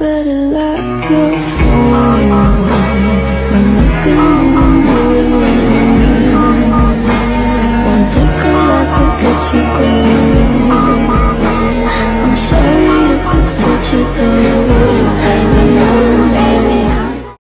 better luck will fall. I'm looking